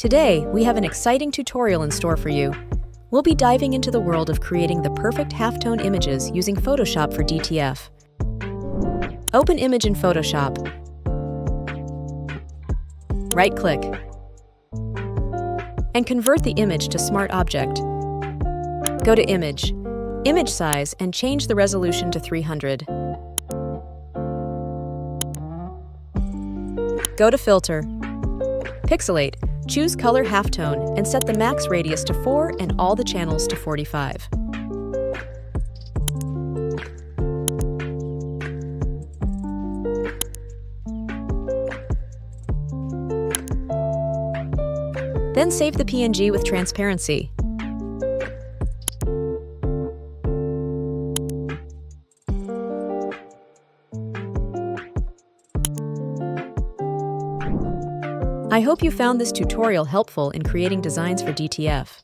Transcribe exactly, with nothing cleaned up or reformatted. Today, we have an exciting tutorial in store for you. We'll be diving into the world of creating the perfect halftone images using Photoshop for D T F. Open image in Photoshop. Right-click. And convert the image to Smart Object. Go to Image, Image Size, and change the resolution to three hundred. Go to Filter. Pixelate. Choose Color Halftone and set the max radius to four and all the channels to forty-five. Then save the P N G with transparency. I hope you found this tutorial helpful in creating designs for D T F.